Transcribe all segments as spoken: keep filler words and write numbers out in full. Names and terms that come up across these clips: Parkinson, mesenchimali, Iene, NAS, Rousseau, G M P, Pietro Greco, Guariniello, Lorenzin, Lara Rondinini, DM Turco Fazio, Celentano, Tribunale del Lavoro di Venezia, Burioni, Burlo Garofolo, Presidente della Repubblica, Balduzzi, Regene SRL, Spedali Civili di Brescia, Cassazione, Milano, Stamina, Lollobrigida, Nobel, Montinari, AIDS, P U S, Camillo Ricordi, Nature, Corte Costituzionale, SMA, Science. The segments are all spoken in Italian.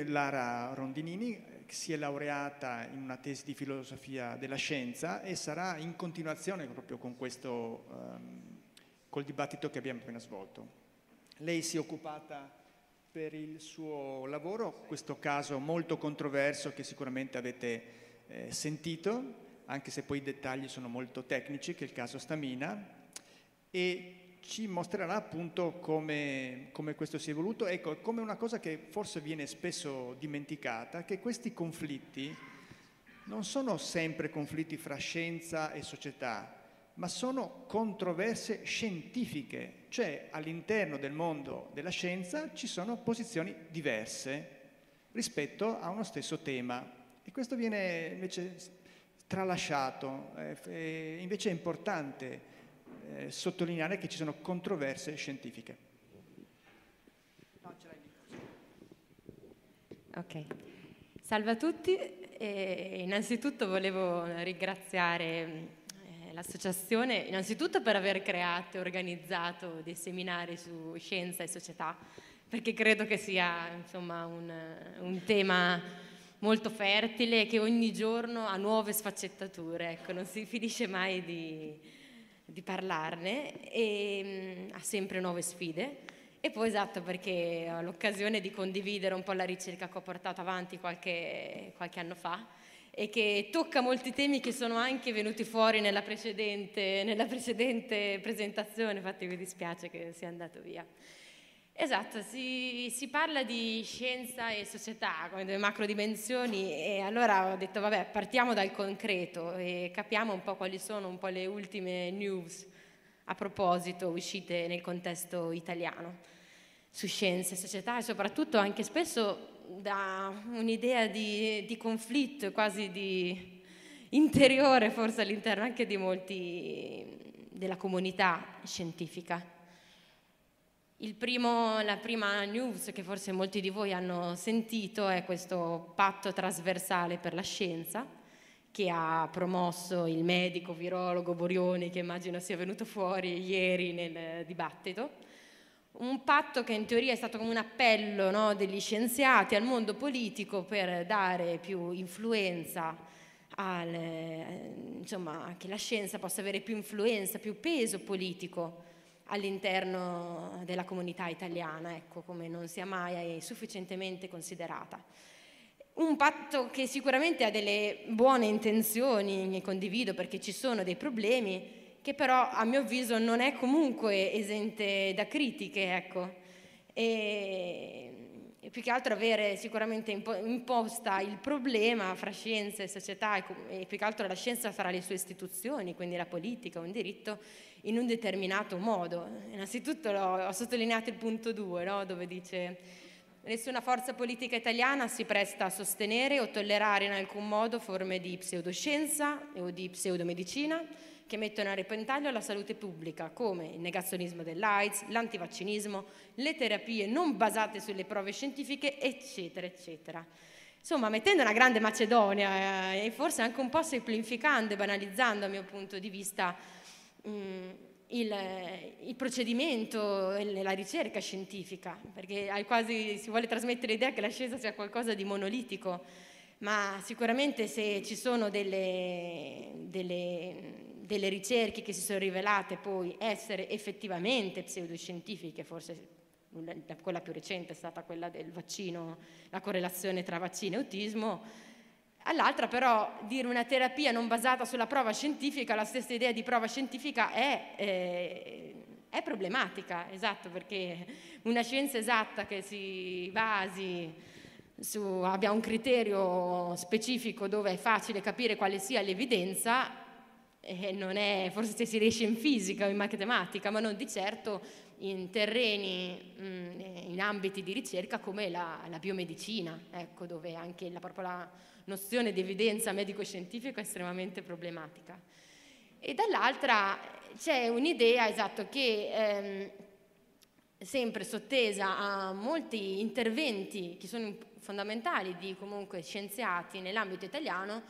eh, Lara Rondinini, si è laureata in una tesi di filosofia della scienza e sarà in continuazione proprio con questo, ehm, col dibattito che abbiamo appena svolto. Lei si è occupata per il suo lavoro, questo caso molto controverso che sicuramente avete eh, sentito, anche se poi i dettagli sono molto tecnici, che è il caso Stamina, e ci mostrerà appunto come, come questo si è evoluto, ecco, come una cosa che forse viene spesso dimenticata, che questi conflitti non sono sempre conflitti fra scienza e società, ma sono controverse scientifiche, cioè all'interno del mondo della scienza ci sono posizioni diverse rispetto a uno stesso tema, e questo viene invece tralasciato, eh, invece è importante Eh, sottolineare che ci sono controverse scientifiche. Ok, salve a tutti. E innanzitutto volevo ringraziare eh, l'associazione, innanzitutto per aver creato e organizzato dei seminari su scienza e società, perché credo che sia insomma un, un tema molto fertile che ogni giorno ha nuove sfaccettature, ecco, non si finisce mai di di parlarne e mh, ha sempre nuove sfide. E poi esatto, perché ho l'occasione di condividere un po' la ricerca che ho portato avanti qualche, qualche anno fa e che tocca molti temi che sono anche venuti fuori nella precedente, nella precedente presentazione, infatti mi dispiace che sia andato via. Esatto, si, si parla di scienza e società come delle macro dimensioni, e allora ho detto vabbè, partiamo dal concreto e capiamo un po' quali sono un po' le ultime news a proposito uscite nel contesto italiano su scienza e società, e soprattutto anche spesso da un'idea di, di conflitto quasi di interiore forse all'interno anche di molti della comunità scientifica. Il primo, la prima news che forse molti di voi hanno sentito è questo patto trasversale per la scienza che ha promosso il medico virologo Burioni, che immagino sia venuto fuori ieri nel dibattito. Un patto che in teoria è stato come un appello, no, degli scienziati al mondo politico per dare più influenza, al, insomma, che la scienza possa avere più influenza, più peso politico all'interno della comunità italiana, ecco, come non sia mai sufficientemente considerata. Un patto che sicuramente ha delle buone intenzioni, ne condivido, perché ci sono dei problemi, che però a mio avviso non è comunque esente da critiche, ecco. E, e più che altro avere sicuramente imposta il problema fra scienza e società, e più che altro la scienza fra le sue istituzioni, quindi la politica, un diritto, in un determinato modo. Innanzitutto ho sottolineato il punto due, no? Dove dice: nessuna forza politica italiana si presta a sostenere o tollerare in alcun modo forme di pseudoscienza o di pseudomedicina che mettono a repentaglio la salute pubblica, come il negazionismo dell'AIDS, l'antivaccinismo, le terapie non basate sulle prove scientifiche, eccetera, eccetera. Insomma, mettendo una grande macedonia eh, e forse anche un po' semplificando e banalizzando, a mio punto di vista, Il, il procedimento e la ricerca scientifica, perché quasi si vuole trasmettere l'idea che la scienza sia qualcosa di monolitico, ma sicuramente se ci sono delle, delle, delle ricerche che si sono rivelate poi essere effettivamente pseudoscientifiche, forse quella più recente è stata quella del vaccino, la correlazione tra vaccino e autismo. All'altra però dire una terapia non basata sulla prova scientifica, la stessa idea di prova scientifica è, eh, è problematica, esatto, perché una scienza esatta che si basi su, abbia un criterio specifico dove è facile capire quale sia l'evidenza, eh, non è, forse se si riesce in fisica o in matematica, ma non di certo in terreni, mh, in ambiti di ricerca come la, la biomedicina, ecco, dove anche la propria... La, nozione di evidenza medico-scientifica è estremamente problematica. E dall'altra c'è un'idea, esatto, che ehm, sempre sottesa a molti interventi che sono fondamentali di comunque scienziati nell'ambito italiano,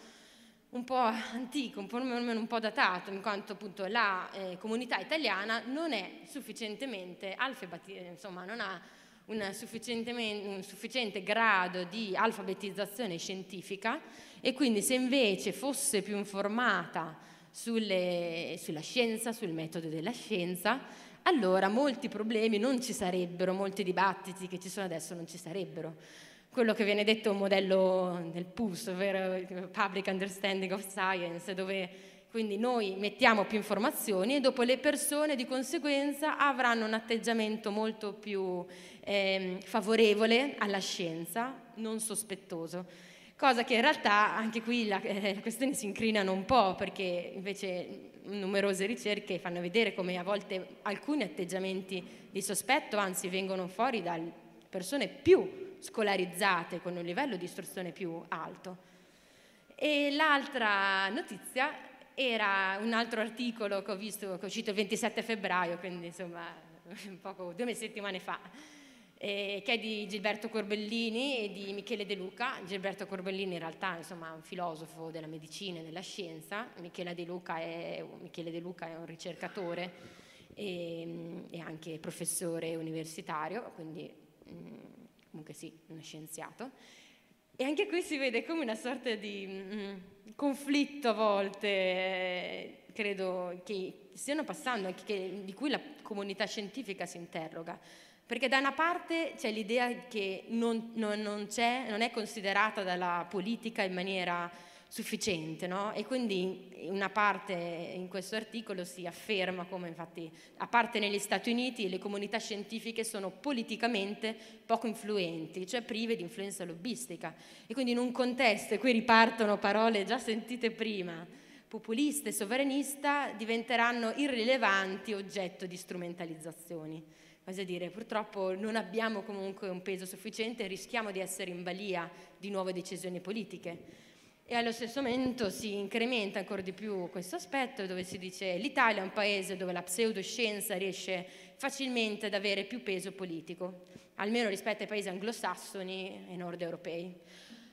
un po' antico, un po', un po' datato, in quanto appunto la eh, comunità italiana non è sufficientemente alfabetizzata, insomma non ha una un sufficiente grado di alfabetizzazione scientifica, e quindi se invece fosse più informata sulle, sulla scienza, sul metodo della scienza, allora molti problemi non ci sarebbero, molti dibattiti che ci sono adesso non ci sarebbero. Quello che viene detto è un modello del P U S, ovvero Public Understanding of Science, dove quindi noi mettiamo più informazioni e dopo le persone di conseguenza avranno un atteggiamento molto più eh, favorevole alla scienza, non sospettoso. Cosa che in realtà anche qui la, eh, la questione si incrinano un po', perché invece numerose ricerche fanno vedere come a volte alcuni atteggiamenti di sospetto anzi vengono fuori da persone più scolarizzate con un livello di istruzione più alto. E l'altra notizia era un altro articolo che ho visto, che è uscito il ventisette febbraio, quindi insomma poco, due settimane fa, eh, che è di Gilberto Corbellini e di Michele De Luca. Gilberto Corbellini in realtà insomma, è un filosofo della medicina e della scienza, Michele De Luca è, Michele De Luca è un ricercatore e, e anche professore universitario, quindi comunque sì, uno scienziato. E anche qui si vede come una sorta di mh, conflitto a volte, eh, credo che stiano passando, che, di cui la comunità scientifica si interroga. Perché da una parte c'è l'idea che non, non, non, c'è, non è considerata dalla politica in maniera sufficiente, no? E quindi una parte in questo articolo si afferma come infatti, a parte negli Stati Uniti, le comunità scientifiche sono politicamente poco influenti, cioè prive di influenza lobbistica, e quindi in un contesto, e qui ripartono parole già sentite prima, populista e sovranista, diventeranno irrilevanti oggetto di strumentalizzazioni. Cosa dire, purtroppo non abbiamo comunque un peso sufficiente e rischiamo di essere in balia di nuove decisioni politiche. E allo stesso momento si incrementa ancora di più questo aspetto, dove si dice l'Italia è un paese dove la pseudoscienza riesce facilmente ad avere più peso politico, almeno rispetto ai paesi anglosassoni e nord europei.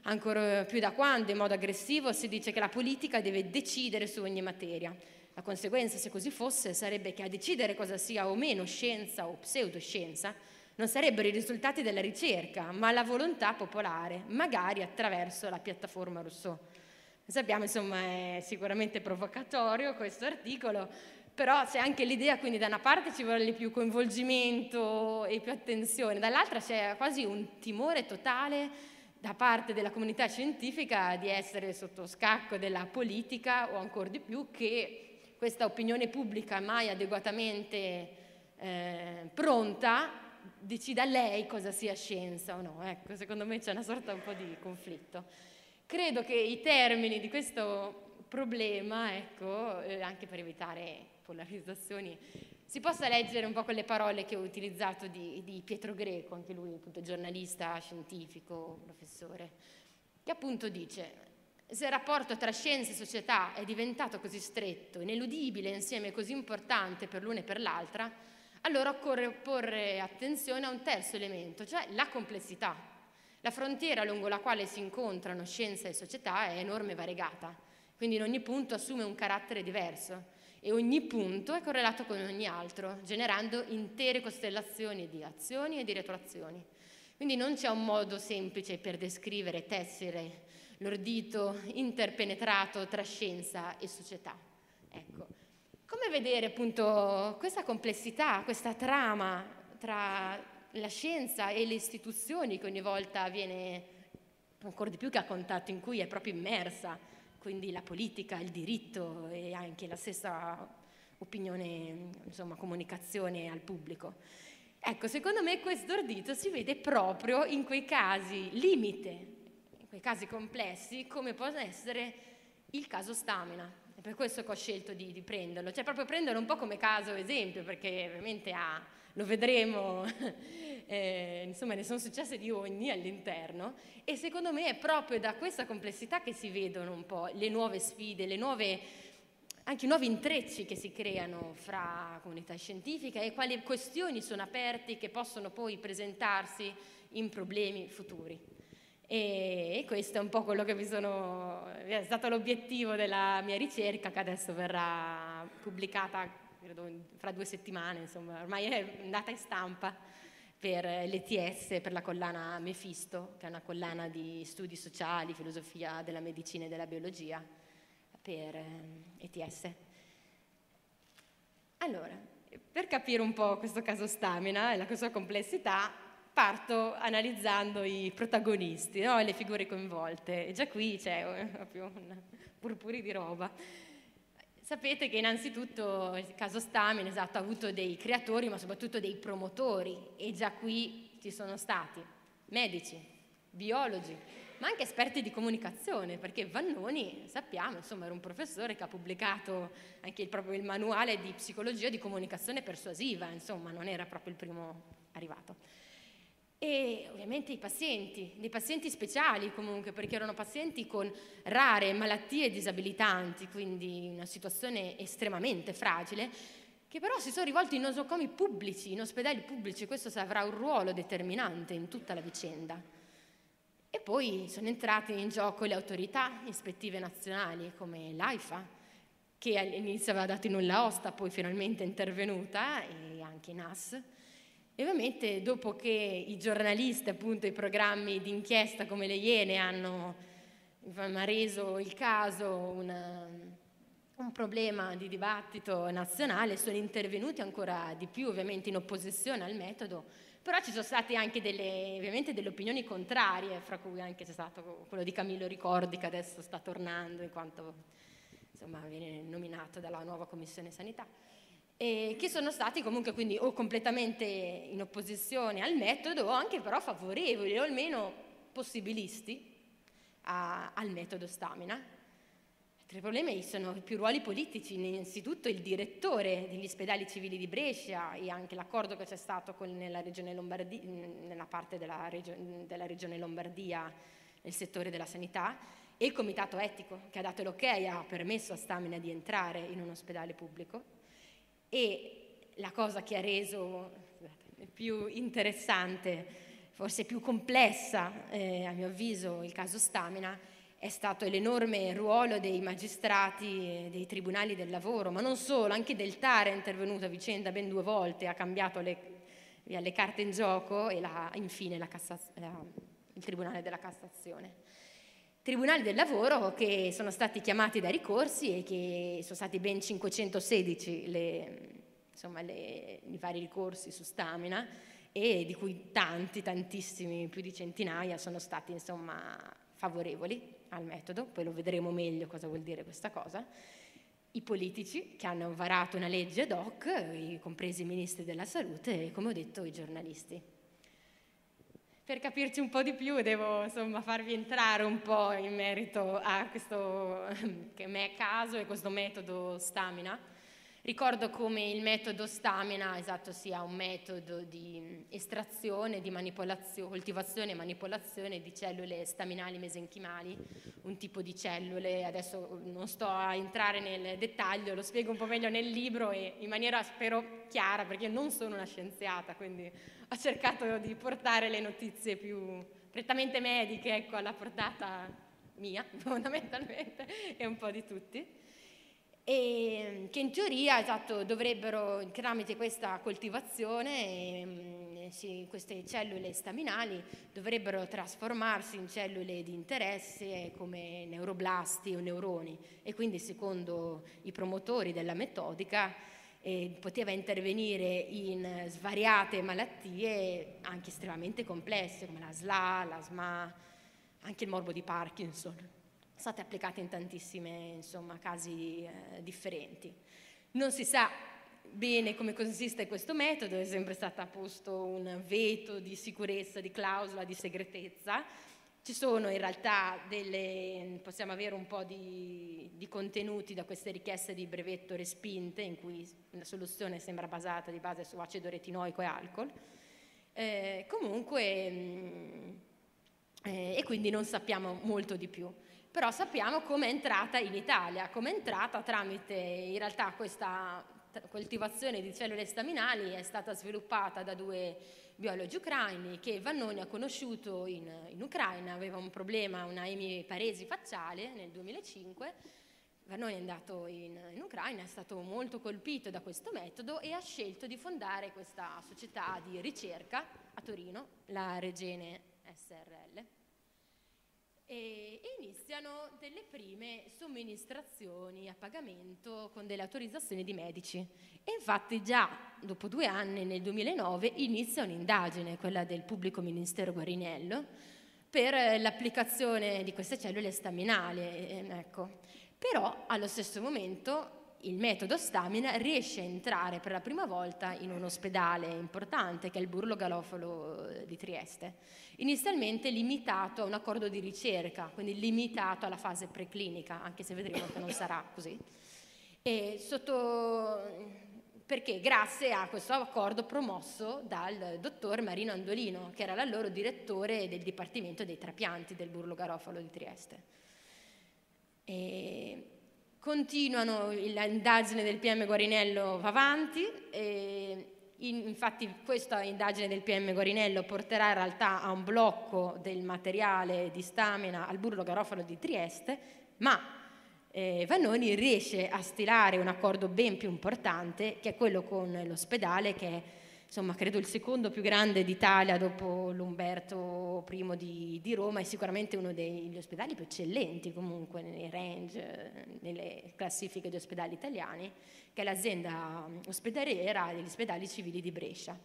Ancora più da quando, in modo aggressivo, si dice che la politica deve decidere su ogni materia. La conseguenza, se così fosse, sarebbe che a decidere cosa sia o meno scienza o pseudoscienza non sarebbero i risultati della ricerca, ma la volontà popolare, magari attraverso la piattaforma Rousseau. Sappiamo, insomma, è sicuramente provocatorio questo articolo, però c'è anche l'idea, quindi da una parte ci vuole più coinvolgimento e più attenzione, dall'altra c'è quasi un timore totale da parte della comunità scientifica di essere sotto scacco della politica, o ancora di più che questa opinione pubblica mai adeguatamente eh, pronta decida lei cosa sia scienza o no. Ecco, secondo me c'è una sorta un po' di conflitto. Credo che i termini di questo problema, ecco, eh, anche per evitare polarizzazioni, si possa leggere un po' quelle parole che ho utilizzato di, di Pietro Greco, anche lui appunto giornalista, scientifico, professore, che appunto dice: se il rapporto tra scienza e società è diventato così stretto, ineludibile, insieme così importante per l'una e per l'altra, allora occorre porre attenzione a un terzo elemento, cioè la complessità. La frontiera lungo la quale si incontrano scienza e società è enorme e variegata, quindi in ogni punto assume un carattere diverso e ogni punto è correlato con ogni altro, generando intere costellazioni di azioni e di retroazioni. Quindi non c'è un modo semplice per descrivere, tessere l'ordito interpenetrato tra scienza e società. Ecco. Come vedere appunto questa complessità, questa trama tra la scienza e le istituzioni, che ogni volta avviene ancora di più che a contatto in cui è proprio immersa, quindi la politica, il diritto e anche la stessa opinione, insomma comunicazione al pubblico. Ecco, secondo me questo ordito si vede proprio in quei casi limite, in quei casi complessi, come può essere il caso Stamina. È per questo che ho scelto di, di prenderlo, cioè proprio prenderlo un po' come caso esempio, perché ovviamente ah, lo vedremo, eh, insomma ne sono successe di ogni all'interno, e secondo me è proprio da questa complessità che si vedono un po' le nuove sfide, le nuove, anche i nuovi intrecci che si creano fra comunità scientifica e quali questioni sono aperte che possono poi presentarsi in problemi futuri. E questo è un po' quello che mi sono, è stato l'obiettivo della mia ricerca, che adesso verrà pubblicata credo fra due settimane, insomma ormai è andata in stampa, per l'E T S, per la collana Mefisto, che è una collana di studi sociali, filosofia della medicina e della biologia, per E T S. Allora, per capire un po' questo caso Stamina e la sua complessità, parto analizzando i protagonisti, no? E le figure coinvolte, e già qui c'è proprio un purpurì di roba. Sapete che innanzitutto il caso Stamina, esatto, ha avuto dei creatori ma soprattutto dei promotori, e già qui ci sono stati medici, biologi, ma anche esperti di comunicazione, perché Vannoni, sappiamo, insomma, era un professore che ha pubblicato anche il, proprio il manuale di psicologia di comunicazione persuasiva, insomma non era proprio il primo arrivato. E ovviamente i pazienti, dei pazienti speciali comunque, perché erano pazienti con rare malattie disabilitanti, quindi una situazione estremamente fragile, che però si sono rivolti in nosocomi pubblici, in ospedali pubblici, questo avrà un ruolo determinante in tutta la vicenda. E poi sono entrate in gioco le autorità ispettive nazionali come l'AIFA, che all'inizio aveva dato in nulla osta, poi finalmente è intervenuta, e anche N A S. E ovviamente dopo che i giornalisti, appunto i programmi d'inchiesta come le Iene hanno, hanno reso il caso una, un problema di dibattito nazionale, sono intervenuti ancora di più ovviamente in opposizione al metodo, però ci sono state anche delle, ovviamente delle opinioni contrarie, fra cui anche c'è stato quello di Camillo Ricordi, che adesso sta tornando in quanto insomma, viene nominato dalla nuova Commissione Sanità. E che sono stati comunque quindi o completamente in opposizione al metodo o anche però favorevoli o almeno possibilisti a, al metodo Stamina. Tra i problemi sono i più ruoli politici, innanzitutto il direttore degli Spedali Civili di Brescia e anche l'accordo che c'è stato con, nella, regione Lombardia, nella parte della, regio, della regione Lombardia nel settore della sanità, e il comitato etico che ha dato l'ok e ha permesso a Stamina di entrare in un ospedale pubblico. E la cosa che ha reso più interessante, forse più complessa eh, a mio avviso il caso Stamina, è stato l'enorme ruolo dei magistrati dei tribunali del lavoro, ma non solo, anche del TAR è intervenuto a vicenda ben due volte, ha cambiato le, le carte in gioco, e la, infine la Cassaz- la, il Tribunale della Cassazione. Tribunali del lavoro che sono stati chiamati dai ricorsi e che sono stati ben cinquecentosedici le, insomma, le, i vari ricorsi su Stamina, e di cui tanti, tantissimi, più di centinaia sono stati insomma favorevoli al metodo, poi lo vedremo meglio cosa vuol dire questa cosa. I politici che hanno varato una legge ad hoc, compresi i ministri della salute e, come ho detto, i giornalisti. Per capirci un po' di più devo insomma farvi entrare un po' in merito a questo caso e questo metodo Stamina. Ricordo come il metodo Stamina, esatto, sia un metodo di estrazione, di manipolazione, coltivazione e manipolazione di cellule staminali mesenchimali, un tipo di cellule, adesso non sto a entrare nel dettaglio, lo spiego un po' meglio nel libro e in maniera spero chiara, perché io non sono una scienziata, quindi ho cercato di portare le notizie più prettamente mediche, ecco, alla portata mia, fondamentalmente, e un po' di tutti. E che in teoria, esatto, dovrebbero, tramite questa coltivazione, eh, sì, queste cellule staminali dovrebbero trasformarsi in cellule di interesse come neuroblasti o neuroni, e quindi secondo i promotori della metodica eh, poteva intervenire in svariate malattie anche estremamente complesse come la S L A, l'asma, anche il morbo di Parkinson. State applicate in tantissimi insomma, casi eh, differenti. Non si sa bene come consiste questo metodo, è sempre stato posto un veto di sicurezza, di clausola, di segretezza. Ci sono in realtà delle, possiamo avere un po' di, di contenuti da queste richieste di brevetto respinte, in cui la soluzione sembra basata di base su acido retinoico e alcol. Eh, comunque, mh, eh, e quindi non sappiamo molto di più. Però sappiamo come è entrata in Italia, come è entrata tramite, in realtà questa coltivazione di cellule staminali è stata sviluppata da due biologi ucraini che Vannoni ha conosciuto in, in Ucraina, aveva un problema, una emiparesi facciale nel duemilacinque, Vannoni è andato in, in Ucraina, è stato molto colpito da questo metodo e ha scelto di fondare questa società di ricerca Torino, la Regene S R L, e iniziano delle prime somministrazioni a pagamento con delle autorizzazioni di medici. E infatti già dopo due anni, nel duemilanove, inizia un'indagine, quella del pubblico ministero Guariniello, per l'applicazione di queste cellule staminali. Ecco. Però allo stesso momento il metodo Stamina riesce a entrare per la prima volta in un ospedale importante che è il Burlo Garofolo di Trieste, inizialmente limitato a un accordo di ricerca, quindi limitato alla fase preclinica, anche se vedremo che non sarà così, e sotto... perché grazie a questo accordo promosso dal dottor Marino Andolina, che era l'allora direttore del Dipartimento dei Trapianti del Burlo Garofalo di Trieste. E... continuano, l'indagine del P M Guariniello va avanti, e infatti questa indagine del P M Guariniello porterà in realtà a un blocco del materiale di Stamina al Burlo Garofalo di Trieste, ma eh, Vannoni riesce a stilare un accordo ben più importante, che è quello con l'ospedale, che è insomma credo il secondo più grande d'Italia dopo l'Umberto primo di, di Roma, è sicuramente uno degli ospedali più eccellenti comunque nei range, nelle classifiche di ospedali italiani, che è l'azienda ospedaliera degli Spedali Civili di Brescia.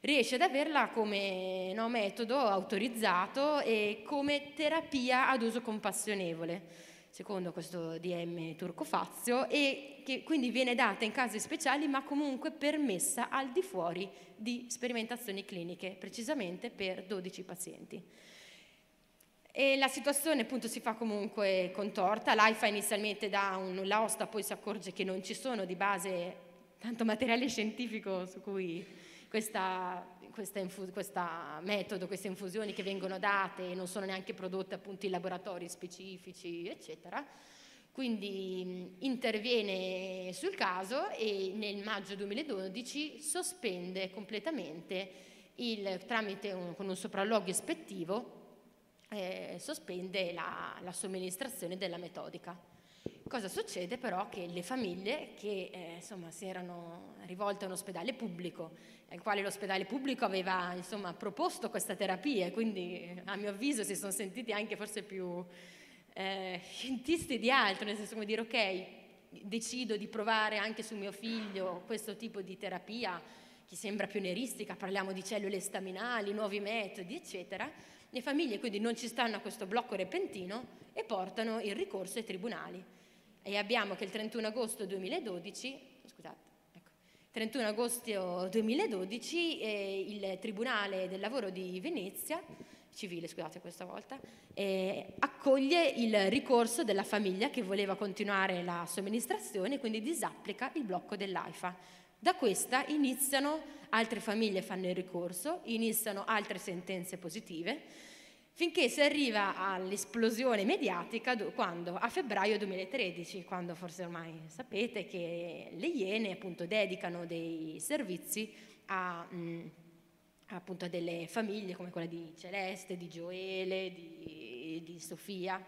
Riesce ad averla come no, metodo autorizzato e come terapia ad uso compassionevole, secondo questo D M Turco Fazio, e che quindi viene data in casi speciali ma comunque permessa al di fuori di sperimentazioni cliniche, precisamente per dodici pazienti. E la situazione appunto si fa comunque contorta, l'AIFA inizialmente dà un nulla osta, poi si accorge che non ci sono di base tanto materiale scientifico su cui questa... Questa, questa metodo, queste infusioni che vengono date e non sono neanche prodotte appunto in laboratori specifici, eccetera. Quindi mh, interviene sul caso e nel maggio duemiladodici sospende completamente il, tramite un, con un sopralluogo ispettivo, eh, sospende la, la somministrazione della metodica. Cosa succede però? Che le famiglie che eh, insomma, si erano rivolte a un ospedale pubblico, al quale l'ospedale pubblico aveva insomma, proposto questa terapia, e quindi a mio avviso si sono sentiti anche forse più eh, scientisti di altro, nel senso come dire ok, decido di provare anche su mio figlio questo tipo di terapia che sembra pionieristica, parliamo di cellule staminali, nuovi metodi eccetera. Le famiglie quindi non ci stanno a questo blocco repentino e portano il ricorso ai tribunali. E abbiamo che il trentuno agosto duemiladodici, scusate, ecco, trentuno agosto duemiladodici eh, il Tribunale del Lavoro di Venezia, civile scusate questa volta, eh, accoglie il ricorso della famiglia che voleva continuare la somministrazione e quindi disapplica il blocco dell'AIFA. Da questa iniziano, altre famiglie fanno il ricorso, iniziano altre sentenze positive, finché si arriva all'esplosione mediatica quando, a febbraio duemilatredici, quando forse ormai sapete che le Iene appunto dedicano dei servizi a, mh, appunto a delle famiglie come quella di Celeste, di Gioele, di, di Sofia,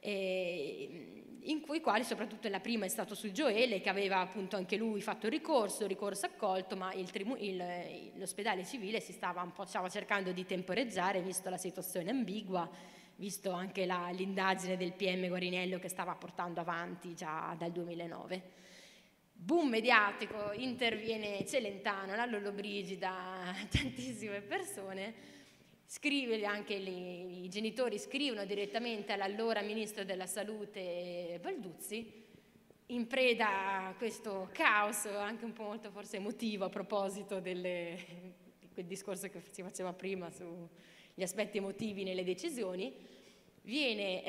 e, in cui quali soprattutto la prima è stato su Gioele, che aveva appunto anche lui fatto ricorso, ricorso accolto, ma l'ospedale civile si stava un po' stava cercando di temporeggiare, visto la situazione ambigua, visto anche l'indagine del P M Guariniello che stava portando avanti già dal duemilanove. Boom mediatico, interviene Celentano, la Lollobrigida, tantissime persone. Scrive anche le, i genitori scrivono direttamente all'allora ministro della salute Balduzzi, in preda a questo caos anche un po' molto forse emotivo a proposito delle, di quel discorso che si faceva prima sugli aspetti emotivi nelle decisioni, viene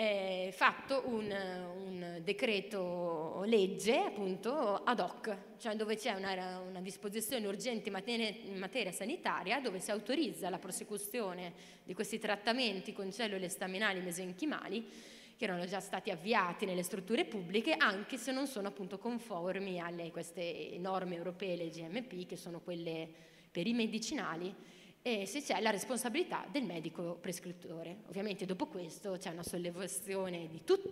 eh, fatto un, un decreto legge appunto ad hoc, cioè dove c'è una, una disposizione urgente in materia, in materia sanitaria, dove si autorizza la prosecuzione di questi trattamenti con cellule staminali mesenchimali che erano già stati avviati nelle strutture pubbliche, anche se non sono appunto conformi alle queste norme europee, le G M P, che sono quelle per i medicinali, e se c'è la responsabilità del medico prescrittore. Ovviamente dopo questo c'è una sollevazione di tutta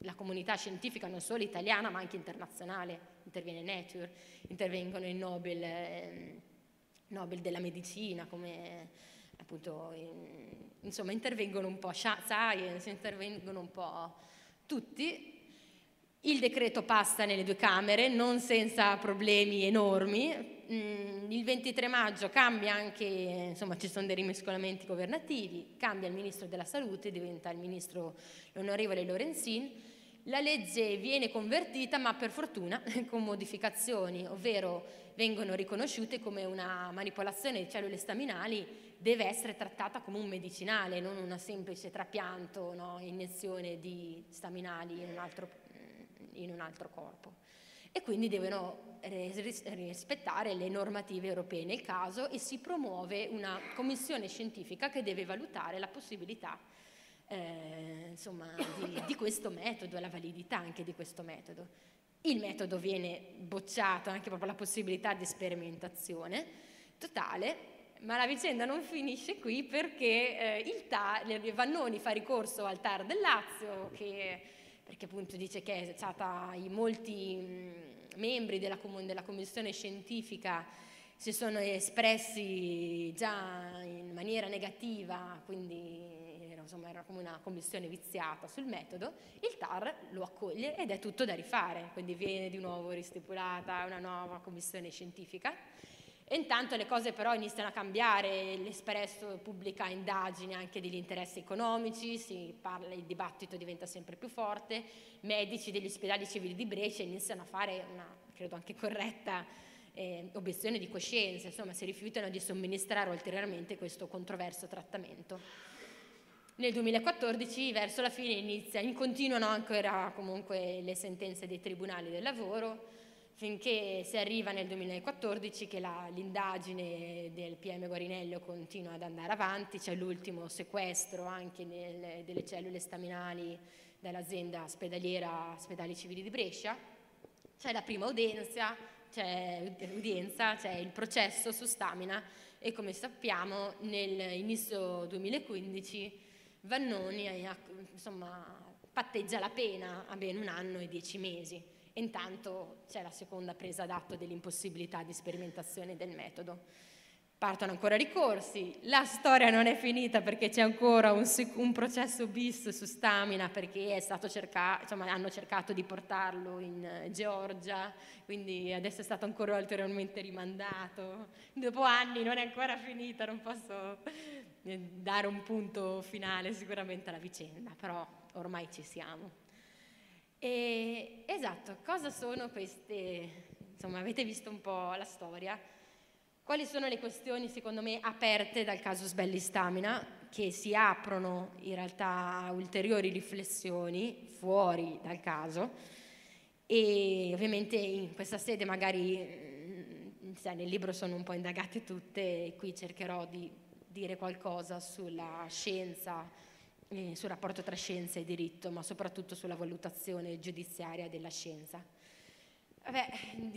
la comunità scientifica, non solo italiana ma anche internazionale, interviene Nature, intervengono il Nobel, eh, Nobel della medicina, come appunto, in, insomma, intervengono un po' Science, intervengono un po' tutti. Il decreto passa nelle due Camere, non senza problemi enormi. Il ventitré maggio cambia anche, insomma ci sono dei rimescolamenti governativi, cambia il Ministro della Salute, diventa il Ministro l'Onorevole Lorenzin. La legge viene convertita, ma per fortuna con modificazioni, ovvero vengono riconosciute come una manipolazione di cellule staminali, deve essere trattata come un medicinale, non una semplice trapianto, no? Iniezione di staminali in un altro in un altro corpo, e quindi devono rispettare le normative europee nel caso, e si promuove una commissione scientifica che deve valutare la possibilità eh, insomma, di, di questo metodo, la validità anche di questo metodo. Il metodo viene bocciato, anche proprio la possibilità di sperimentazione totale, ma la vicenda non finisce qui, perché eh, il T A R, Vannoni fa ricorso al T A R del Lazio, che perché appunto dice che è stata, i molti mh, membri della, della commissione scientifica si sono espressi già in maniera negativa, quindi era, insomma, era come una commissione viziata sul metodo. Il T A R lo accoglie ed è tutto da rifare, quindi viene di nuovo ristipulata una nuova commissione scientifica. E intanto le cose però iniziano a cambiare, l'Espresso pubblica indagini anche degli interessi economici, si parla, il dibattito diventa sempre più forte, medici degli Spedali Civili di Brescia iniziano a fare una, credo anche corretta, eh, obiezione di coscienza, insomma si rifiutano di somministrare ulteriormente questo controverso trattamento. Nel duemilaquattordici verso la fine inizia, continuano ancora comunque le sentenze dei Tribunali del Lavoro, finché si arriva nel duemilaquattordici che l'indagine del P M Guariniello continua ad andare avanti, c'è l'ultimo sequestro anche nel, delle cellule staminali dall'azienda ospedaliera Spedali Civili di Brescia, c'è la prima udienza, c'è il processo su Stamina, e come sappiamo nell'inizio duemilaquindici Vannoni insomma, patteggia la pena a ben un anno e dieci mesi. Intanto c'è la seconda presa d'atto dell'impossibilità di sperimentazione del metodo. Partono ancora ricorsi, la storia non è finita perché c'è ancora un, un processo bis su Stamina, perché è stato cercato, insomma, hanno cercato di portarlo in Georgia, quindi adesso è stato ancora ulteriormente rimandato. Dopo anni non è ancora finita, non posso dare un punto finale sicuramente alla vicenda, però ormai ci siamo. E, esatto, cosa sono queste, insomma avete visto un po' la storia, quali sono le questioni secondo me aperte dal caso Sbelli Stamina, che si aprono in realtà a ulteriori riflessioni fuori dal caso, e ovviamente in questa sede magari, sai, nel libro sono un po' indagate tutte, e qui cercherò di dire qualcosa sulla scienza, sul rapporto tra scienza e diritto, ma soprattutto sulla valutazione giudiziaria della scienza. Vabbè,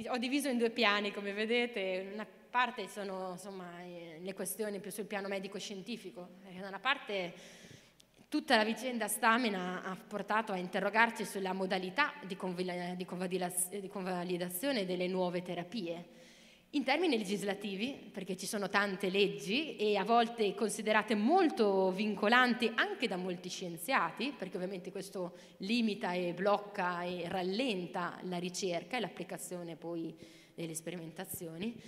ho diviso in due piani, come vedete. Una parte sono insomma, le questioni più sul piano medico-scientifico, perché da una parte tutta la vicenda Stamina ha portato a interrogarci sulla modalità di convalidazione delle nuove terapie, in termini legislativi, perché ci sono tante leggi e a volte considerate molto vincolanti anche da molti scienziati, perché ovviamente questo limita e blocca e rallenta la ricerca e l'applicazione poi delle sperimentazioni,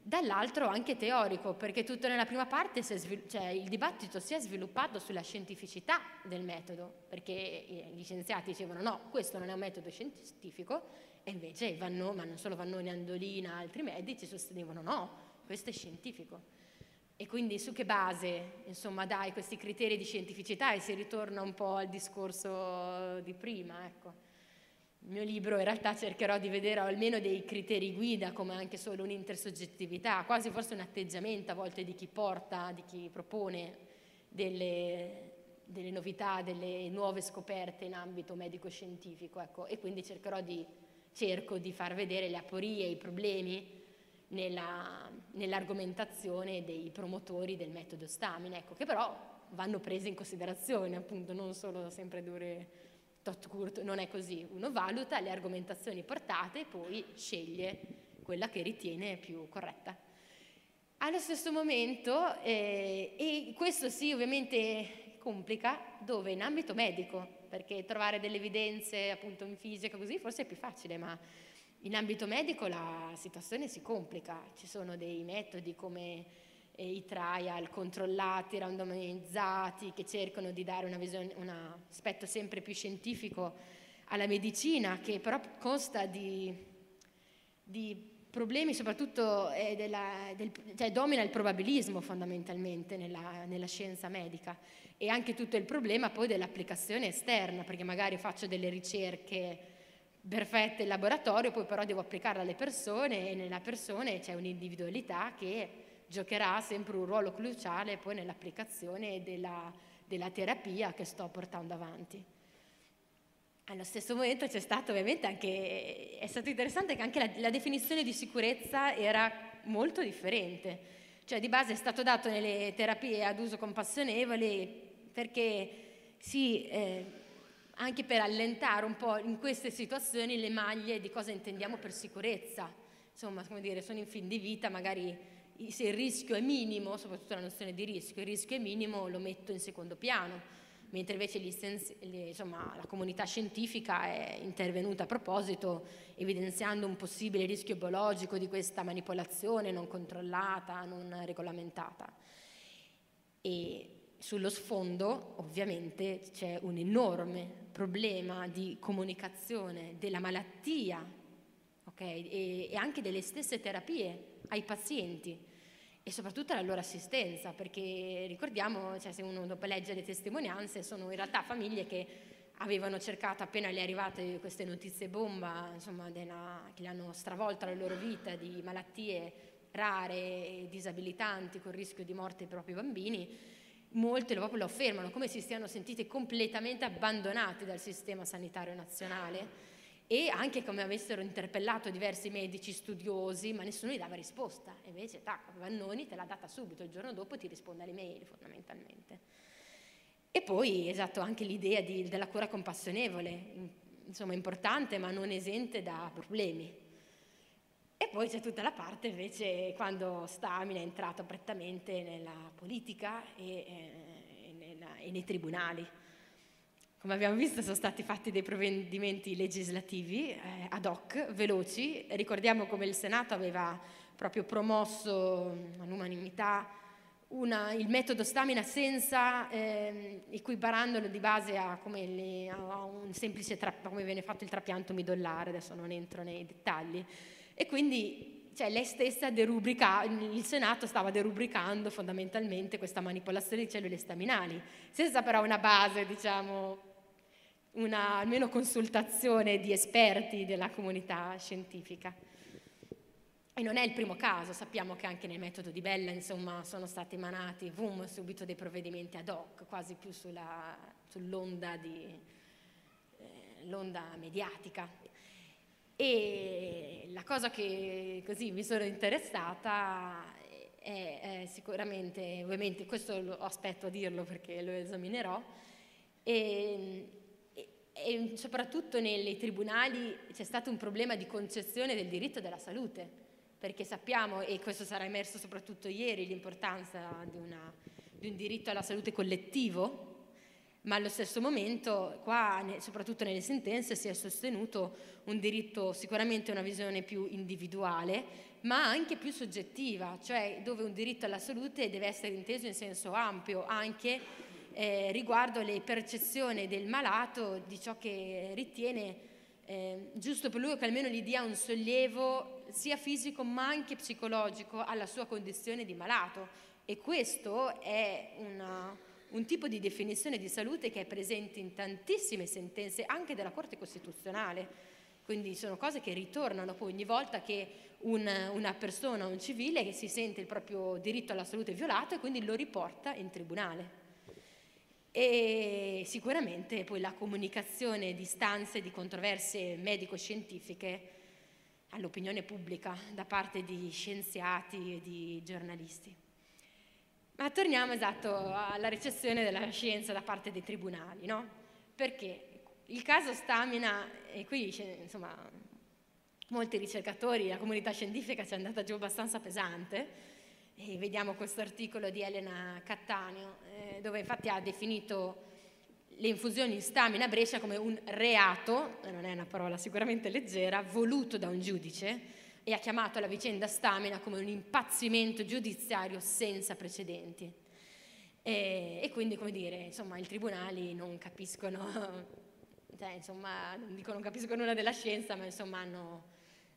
dall'altro anche teorico, perché tutto nella prima parte si è cioè, il dibattito si è sviluppato sulla scientificità del metodo, perché gli scienziati dicevano no, questo non è un metodo scientifico, e invece Vannoni, ma non solo Vannoni, Andolina, altri medici sostenevano no, questo è scientifico. E quindi su che base, insomma, dai questi criteri di scientificità? E si ritorna un po' al discorso di prima, ecco. Il mio libro in realtà cercherò di vedere almeno dei criteri guida, come anche solo un'intersoggettività, quasi forse un atteggiamento a volte di chi porta, di chi propone delle... delle novità, delle nuove scoperte in ambito medico-scientifico, ecco. E quindi cercherò di cerco di far vedere le aporie, i problemi nell'argomentazione nell dei promotori del metodo Stamina, ecco, che però vanno prese in considerazione, appunto, non solo sempre dure tot curto, non è così, uno valuta le argomentazioni portate e poi sceglie quella che ritiene più corretta. Allo stesso momento, eh, e questo sì ovviamente complica, dove in ambito medico, perché trovare delle evidenze appunto in fisica così forse è più facile, ma in ambito medico la situazione si complica, ci sono dei metodi come eh, i trial controllati, randomizzati, che cercano di dare una visione, un aspetto sempre più scientifico alla medicina, che però consta di... di problemi soprattutto eh, della, del, cioè domina il probabilismo fondamentalmente nella, nella scienza medica, e anche tutto il problema poi dell'applicazione esterna, perché magari faccio delle ricerche perfette in laboratorio, poi però devo applicarla alle persone, e nella persona c'è un'individualità che giocherà sempre un ruolo cruciale poi nell'applicazione della, della terapia che sto portando avanti. Allo stesso momento c'è stato ovviamente anche, è stato interessante che anche la, la definizione di sicurezza era molto differente, cioè di base è stato dato nelle terapie ad uso compassionevole perché sì, eh, anche per allentare un po' in queste situazioni le maglie di cosa intendiamo per sicurezza, insomma come dire, sono in fin di vita, magari se il rischio è minimo, soprattutto la nozione di rischio, il rischio è minimo lo metto in secondo piano, mentre invece gli, insomma, la comunità scientifica è intervenuta a proposito evidenziando un possibile rischio biologico di questa manipolazione non controllata, non regolamentata. E sullo sfondo ovviamente c'è un enorme problema di comunicazione della malattia, okay? e, e anche delle stesse terapie ai pazienti, e soprattutto la loro assistenza, perché ricordiamo, cioè, se uno dopo legge le testimonianze, sono in realtà famiglie che avevano cercato, appena le arrivate queste notizie bomba, insomma, della, che le hanno stravolta la loro vita, di malattie rare e disabilitanti con rischio di morte dei propri bambini, molte proprio lo affermano, come si siano sentite completamente abbandonati dal sistema sanitario nazionale, e anche come avessero interpellato diversi medici studiosi, ma nessuno gli dava risposta. Invece, tac, Vannoni te l'ha data subito, il giorno dopo ti risponde alle mail fondamentalmente. E poi, esatto, anche l'idea della cura compassionevole, insomma importante ma non esente da problemi. E poi c'è tutta la parte invece quando Stamina è entrato prettamente nella politica e, e, nella, e nei tribunali. Come abbiamo visto sono stati fatti dei provvedimenti legislativi eh, ad hoc, veloci. Ricordiamo come il Senato aveva proprio promosso all'unanimità il metodo Stamina senza eh, equiparandolo di base a, come le, a un semplice tra, come viene fatto il trapianto midollare, adesso non entro nei dettagli, e quindi cioè, lei stessa derubrica, il Senato stava derubricando fondamentalmente questa manipolazione di cellule staminali, senza però una base, diciamo, una almeno consultazione di esperti della comunità scientifica. E non è il primo caso, sappiamo che anche nel metodo di Bella, insomma, sono stati emanati boom, subito dei provvedimenti ad hoc, quasi più sull'onda eh, mediatica. E la cosa che così mi sono interessata è, è sicuramente, ovviamente questo lo aspetto a dirlo perché lo esaminerò, e, E soprattutto nei tribunali c'è stato un problema di concezione del diritto della salute, perché sappiamo, e questo sarà emerso soprattutto ieri, l'importanza di, di un diritto alla salute collettivo, ma allo stesso momento qua, soprattutto nelle sentenze, si è sostenuto un diritto, sicuramente una visione più individuale, ma anche più soggettiva, cioè dove un diritto alla salute deve essere inteso in senso ampio, anche Eh, riguardo le percezioni del malato di ciò che ritiene eh, giusto per lui, o che almeno gli dia un sollievo sia fisico ma anche psicologico alla sua condizione di malato. E questo è una, un tipo di definizione di salute che è presente in tantissime sentenze anche della Corte Costituzionale, quindi sono cose che ritornano poi ogni volta che un, una persona, un civile, che si sente il proprio diritto alla salute violato, e quindi lo riporta in tribunale. E sicuramente poi la comunicazione di stanze, di controversie medico-scientifiche all'opinione pubblica da parte di scienziati e di giornalisti. Ma torniamo, esatto, alla ricezione della scienza da parte dei tribunali, no? Perché il caso Stamina, e qui insomma molti ricercatori, la comunità scientifica ci è andata giù abbastanza pesante, e vediamo questo articolo di Elena Cattaneo, eh, dove infatti ha definito le infusioni di Stamina a Brescia come un reato, non è una parola sicuramente leggera, voluto da un giudice, e ha chiamato la vicenda Stamina come un impazzimento giudiziario senza precedenti. E, e quindi, come dire, insomma, i tribunali non capiscono, cioè, insomma, non dico non capiscono nulla della scienza, ma insomma hanno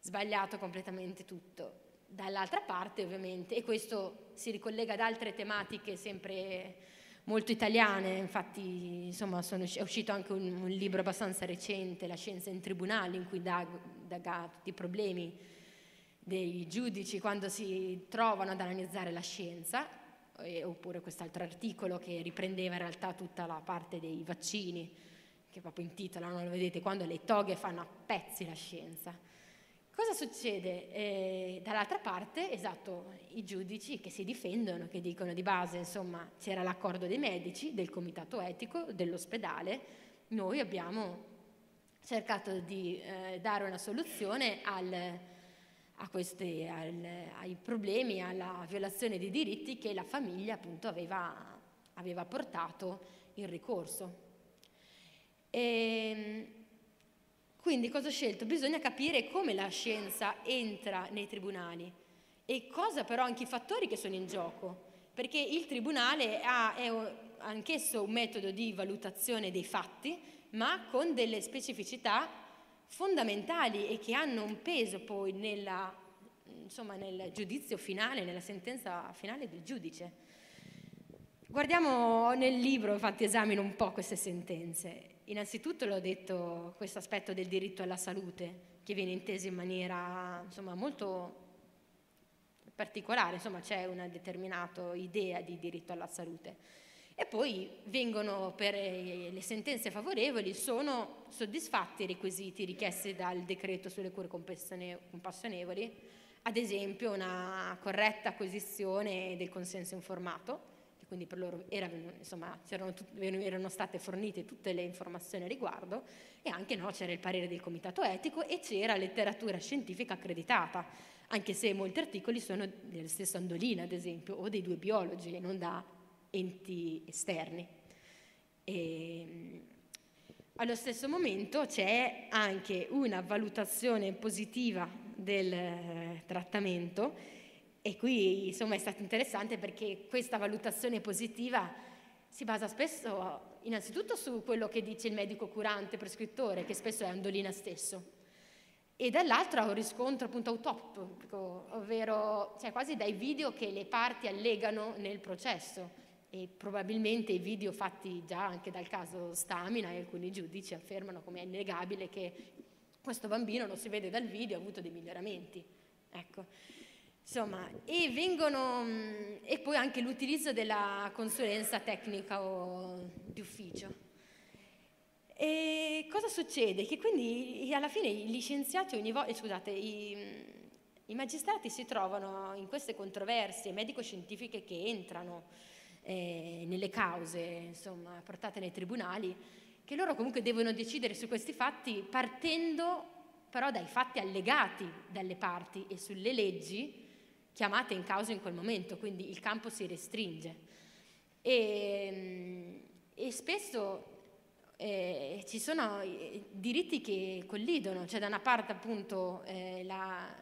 sbagliato completamente tutto. Dall'altra parte, ovviamente, e questo si ricollega ad altre tematiche sempre molto italiane, infatti insomma, sono, è uscito anche un, un libro abbastanza recente, La scienza in tribunale, in cui dà, dà tutti i problemi dei giudici quando si trovano ad analizzare la scienza, e, oppure quest'altro articolo che riprendeva in realtà tutta la parte dei vaccini, che proprio in titolo, non lo vedete, quando le toghe fanno a pezzi la scienza. Cosa succede? Eh, dall'altra parte, esatto, i giudici che si difendono, che dicono di base, insomma, c'era l'accordo dei medici, del comitato etico, dell'ospedale, noi abbiamo cercato di eh, dare una soluzione al, a questi, al, ai problemi, alla violazione dei diritti che la famiglia appunto aveva, aveva portato in ricorso. E, quindi cosa ho scelto? Bisogna capire come la scienza entra nei tribunali e cosa però anche i fattori che sono in gioco, perché il tribunale ha, è anch'esso un metodo di valutazione dei fatti, ma con delle specificità fondamentali e che hanno un peso poi nella, insomma, nel giudizio finale, nella sentenza finale del giudice. Guardiamo nel libro, infatti esamino un po' queste sentenze. Innanzitutto l'ho detto, questo aspetto del diritto alla salute che viene inteso in maniera insomma, molto particolare, insomma c'è una determinata idea di diritto alla salute, e poi vengono per le sentenze favorevoli sono soddisfatti i requisiti richiesti dal decreto sulle cure compassionevoli, ad esempio una corretta acquisizione del consenso informato, quindi per loro era, insomma, erano, erano state fornite tutte le informazioni a riguardo, e anche no, c'era il parere del comitato etico e c'era letteratura scientifica accreditata, anche se molti articoli sono del stesso Andolina ad esempio o dei due biologi e non da enti esterni. E, allo stesso momento c'è anche una valutazione positiva del trattamento. E qui insomma è stato interessante perché questa valutazione positiva si basa spesso innanzitutto su quello che dice il medico curante prescrittore, che spesso è Andolina stesso, e dall'altro ha un riscontro appunto autoptico, ovvero cioè, quasi dai video che le parti allegano nel processo, e probabilmente i video fatti già anche dal caso Stamina, e alcuni giudici affermano come è innegabile che questo bambino, lo si vede dal video, ha avuto dei miglioramenti. Ecco. Insomma, e, vengono, e poi anche l'utilizzo della consulenza tecnica o di ufficio. E cosa succede? Che quindi alla fine i licenziati ogni volta, scusate, i, i magistrati si trovano in queste controversie medico-scientifiche che entrano eh, nelle cause insomma, portate nei tribunali, che loro comunque devono decidere su questi fatti partendo però dai fatti allegati dalle parti e sulle leggi chiamate in causa in quel momento, quindi il campo si restringe. E, e spesso eh, ci sono diritti che collidono, cioè da una parte appunto eh, la,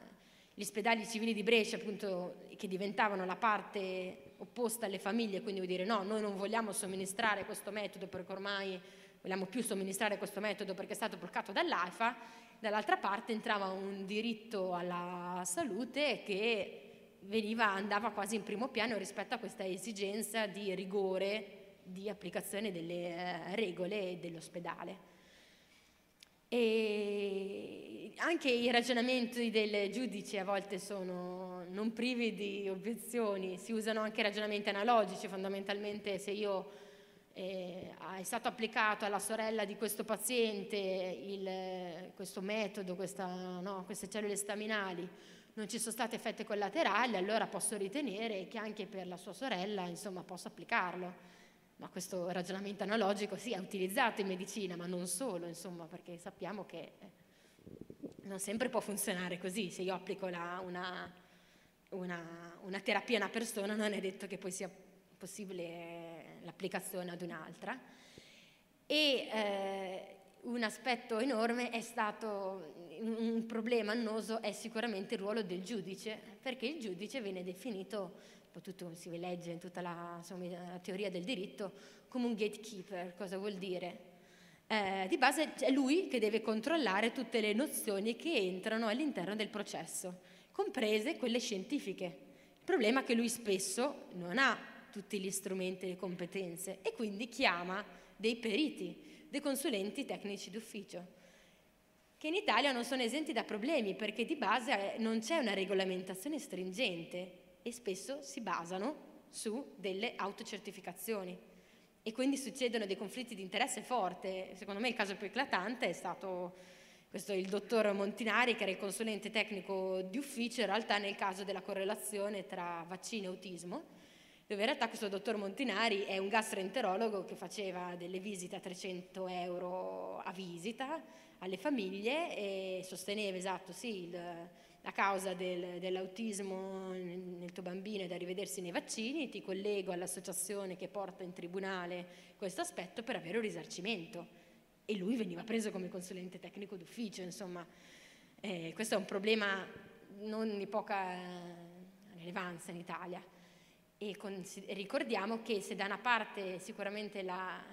gli spedali civili di Brescia appunto, che diventavano la parte opposta alle famiglie, quindi vuol dire no, noi non vogliamo somministrare questo metodo perché ormai vogliamo più somministrare questo metodo perché è stato bloccato dall'AIFA, dall'altra parte entrava un diritto alla salute che Veniva, andava quasi in primo piano rispetto a questa esigenza di rigore di applicazione delle regole dell'ospedale. E anche i ragionamenti del giudice a volte sono non privi di obiezioni, si usano anche ragionamenti analogici, fondamentalmente se io eh, è stato applicato alla sorella di questo paziente il, questo metodo, questa, no, queste cellule staminali, non ci sono stati effetti collaterali, allora posso ritenere che anche per la sua sorella insomma, posso applicarlo. Ma questo ragionamento analogico sì, è utilizzato in medicina, ma non solo, insomma, perché sappiamo che non sempre può funzionare così. Se io applico la, una, una, una terapia a una persona non è detto che poi sia possibile l'applicazione ad un'altra. E eh, un aspetto enorme è stato, un problema annoso è sicuramente il ruolo del giudice, perché il giudice viene definito, tutto si legge in tutta la, insomma, la teoria del diritto, come un gatekeeper. Cosa vuol dire? Eh, di base è lui che deve controllare tutte le nozioni che entrano all'interno del processo, comprese quelle scientifiche. Il problema è che lui spesso non ha tutti gli strumenti e le competenze e quindi chiama dei periti, dei consulenti tecnici d'ufficio, che in Italia non sono esenti da problemi, perché di base non c'è una regolamentazione stringente e spesso si basano su delle autocertificazioni e quindi succedono dei conflitti di interesse forte. Secondo me il caso più eclatante è stato questo, il dottor Montinari, che era il consulente tecnico di ufficio in realtà nel caso della correlazione tra vaccino e autismo, dove in realtà questo dottor Montinari è un gastroenterologo che faceva delle visite a trecento euro a visita alle famiglie e sosteneva, esatto, sì, il la causa del, dell'autismo nel tuo bambino è da rivedersi nei vaccini, ti collego all'associazione che porta in tribunale questo aspetto per avere un risarcimento. E lui veniva preso come consulente tecnico d'ufficio, insomma. Eh, questo è un problema non di poca rilevanza in Italia. E, con, e ricordiamo che se da una parte sicuramente la,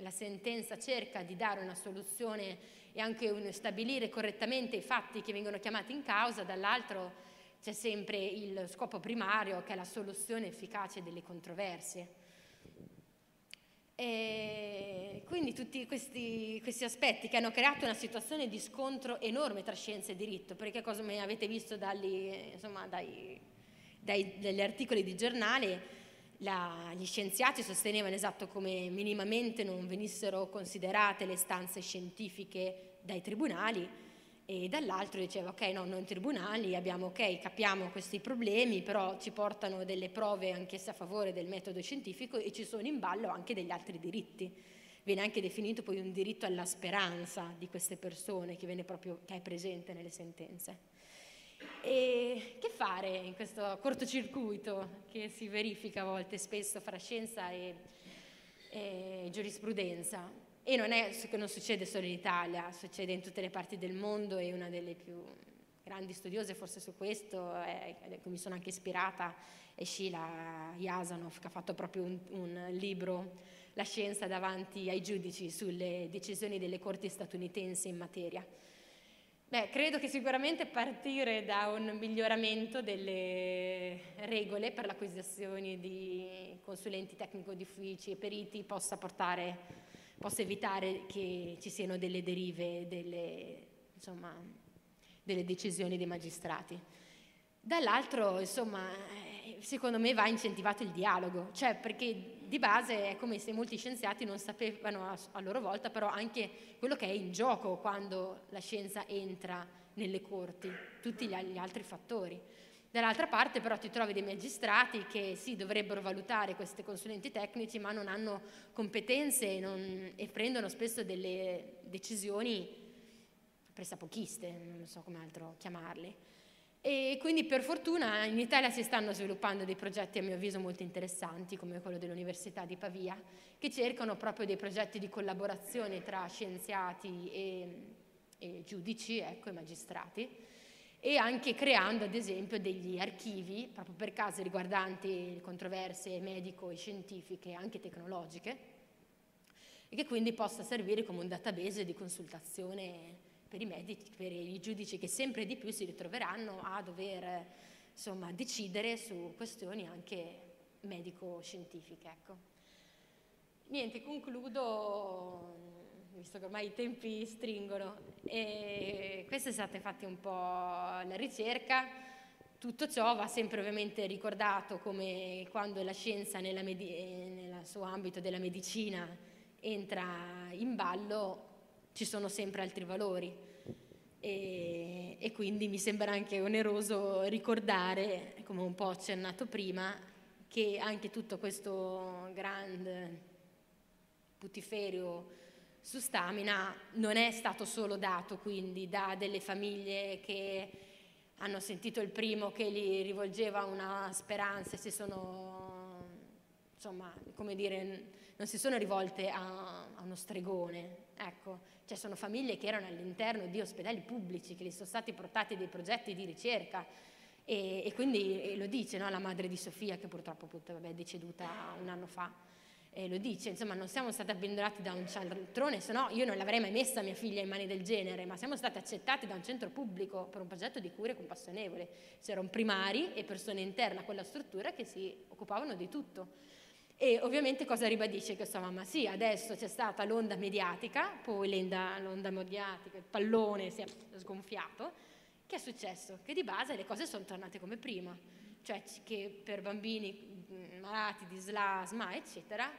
la sentenza cerca di dare una soluzione e anche un stabilire correttamente i fatti che vengono chiamati in causa, dall'altro c'è sempre il scopo primario che è la soluzione efficace delle controversie. E quindi tutti questi, questi aspetti che hanno creato una situazione di scontro enorme tra scienza e diritto, perché come avete visto dagli, insomma, dai, dai, dagli articoli di giornale, La, gli scienziati sostenevano, esatto, come minimamente non venissero considerate le istanze scientifiche dai tribunali, e dall'altro diceva ok, no, noi in tribunali abbiamo, ok, capiamo questi problemi, però ci portano delle prove anch'esse a favore del metodo scientifico e ci sono in ballo anche degli altri diritti. Viene anche definito poi un diritto alla speranza di queste persone che, viene proprio, che è presente nelle sentenze. E che fare in questo cortocircuito che si verifica a volte spesso fra scienza e, e giurisprudenza? E non è che non succede solo in Italia, succede in tutte le parti del mondo, e una delle più grandi studiose forse su questo, è, mi sono anche ispirata, è Sheila Yasanov, che ha fatto proprio un, un libro, La scienza davanti ai giudici, sulle decisioni delle corti statunitensi in materia. Beh, credo che sicuramente partire da un miglioramento delle regole per l'acquisizione di consulenti tecnico di uffici e periti possa portare, possa evitare che ci siano delle derive delle, insomma, delle decisioni dei magistrati. Dall'altro, insomma, secondo me va incentivato il dialogo, cioè, perché di base è come se molti scienziati non sapevano a loro volta però anche quello che è in gioco quando la scienza entra nelle corti, tutti gli altri fattori. Dall'altra parte però ti trovi dei magistrati che sì, dovrebbero valutare questi consulenti tecnici, ma non hanno competenze non, e prendono spesso delle decisioni pressapochiste, non so come altro chiamarle. E quindi per fortuna in Italia si stanno sviluppando dei progetti a mio avviso molto interessanti, come quello dell'Università di Pavia, che cercano proprio dei progetti di collaborazione tra scienziati e, e giudici, ecco, e magistrati, e anche creando ad esempio degli archivi proprio per casi riguardanti controversie medico e scientifiche, anche tecnologiche, e che quindi possa servire come un database di consultazione per i medici, per i giudici, che sempre di più si ritroveranno a dover, insomma, decidere su questioni anche medico-scientifiche. Ecco. Niente, concludo, visto che ormai i tempi stringono. E questa è stata fatta un po' la ricerca. Tutto ciò va sempre ovviamente ricordato come quando la scienza nella nel suo ambito della medicina entra in ballo, ci sono sempre altri valori, e, e quindi mi sembra anche oneroso ricordare, come un po' accennato prima, che anche tutto questo grande putiferio su Stamina non è stato solo dato quindi da delle famiglie che hanno sentito il primo che gli rivolgeva una speranza e si sono, insomma, come dire, non si sono rivolte a, a uno stregone, ecco, cioè sono famiglie che erano all'interno di ospedali pubblici, che gli sono stati portati dei progetti di ricerca e, e quindi e lo dice, no, la madre di Sofia, che purtroppo appunto, vabbè, è deceduta un anno fa, e lo dice, insomma, non siamo stati abbandonati da un cialtrone, se no io non l'avrei mai messa mia figlia in mani del genere, ma siamo stati accettati da un centro pubblico per un progetto di cure compassionevole, c'erano primari e persone interne a quella struttura che si occupavano di tutto. E ovviamente cosa ribadisce questa mamma? Sì, adesso c'è stata l'onda mediatica, poi l'onda mediatica, il pallone si è sgonfiato, che è successo? Che di base le cose sono tornate come prima, cioè che per bambini malati di S L A, S M A, eccetera,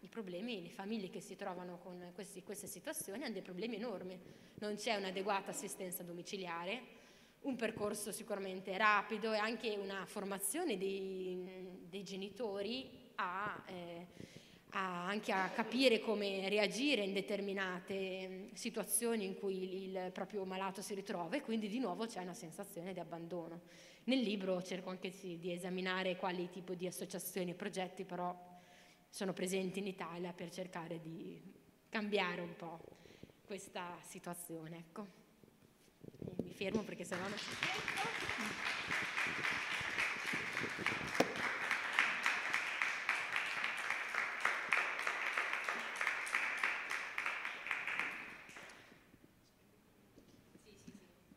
i problemi, le famiglie che si trovano con questi, queste situazioni hanno dei problemi enormi, non c'è un'adeguata assistenza domiciliare, un percorso sicuramente rapido e anche una formazione dei, dei genitori a, eh, a anche a capire come reagire in determinate situazioni in cui il, il proprio malato si ritrova, e quindi di nuovo c'è una sensazione di abbandono. Nel libro cerco anche sì, di esaminare quali tipo di associazioni e progetti però sono presenti in Italia per cercare di cambiare un po' questa situazione. Ecco. E mi fermo perché sennò non c'è tempo.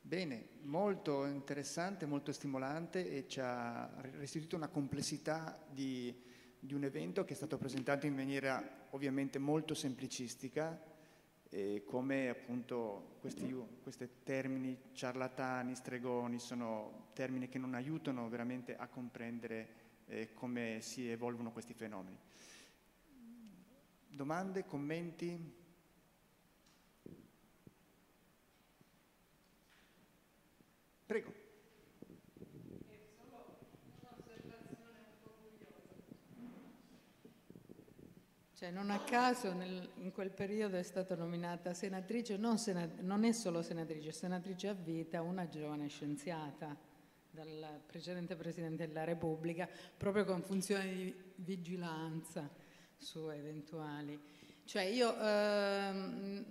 Bene, molto interessante, molto stimolante e ci ha restituito una complessità di, di un evento che è stato presentato in maniera ovviamente molto semplicistica, e come appunto questi, questi termini ciarlatani, stregoni, sono termini che non aiutano veramente a comprendere eh, come si evolvono questi fenomeni. Domande, commenti? Prego. È solo un'osservazione un po' curiosa. Cioè, non a caso nel, in quel periodo è stata nominata senatrice, non, sena, non è solo senatrice, senatrice a vita, una giovane scienziata dal precedente Presidente della Repubblica, proprio con funzioni di vigilanza su eventuali. Cioè, io... Ehm,